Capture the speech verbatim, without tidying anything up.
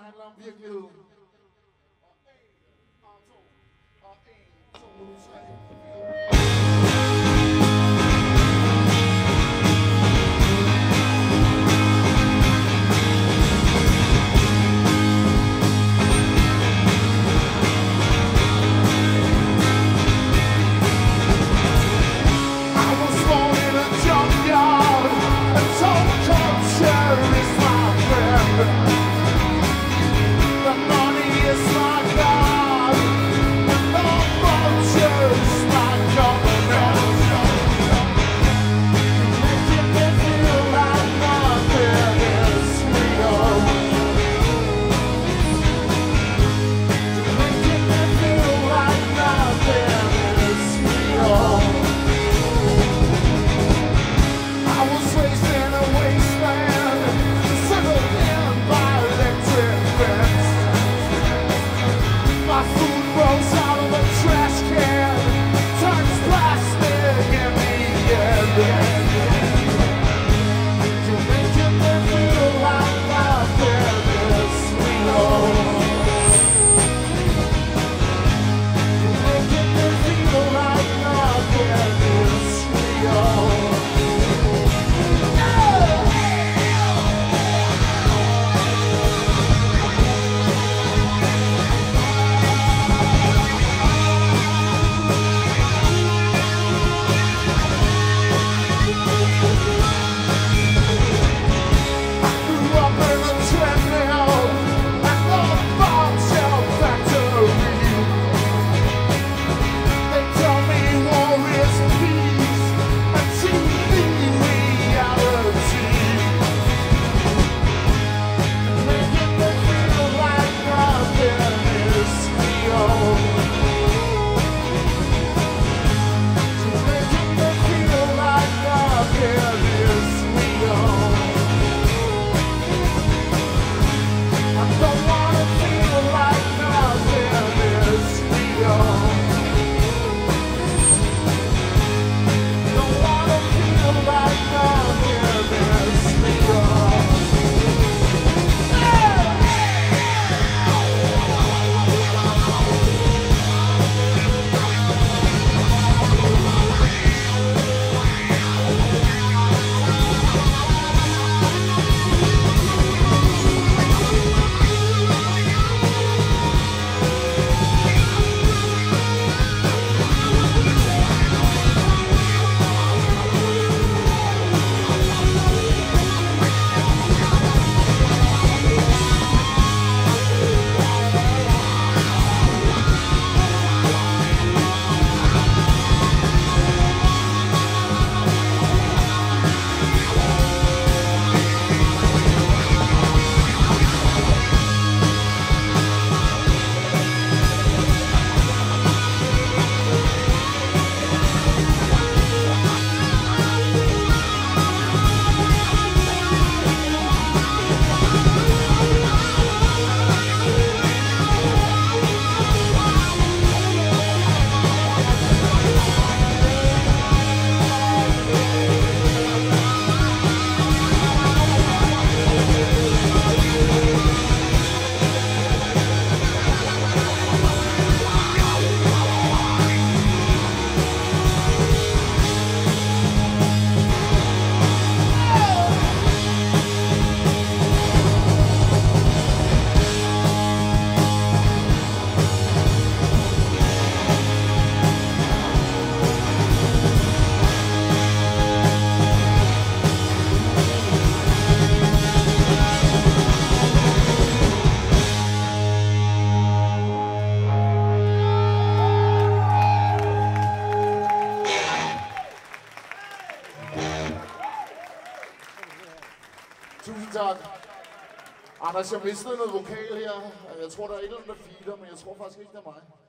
der handler om virkelighed. Anders, jeg mistede noget vokal her. Jeg tror, der er et eller andet, der feeder, men jeg tror faktisk ikke, det er mig.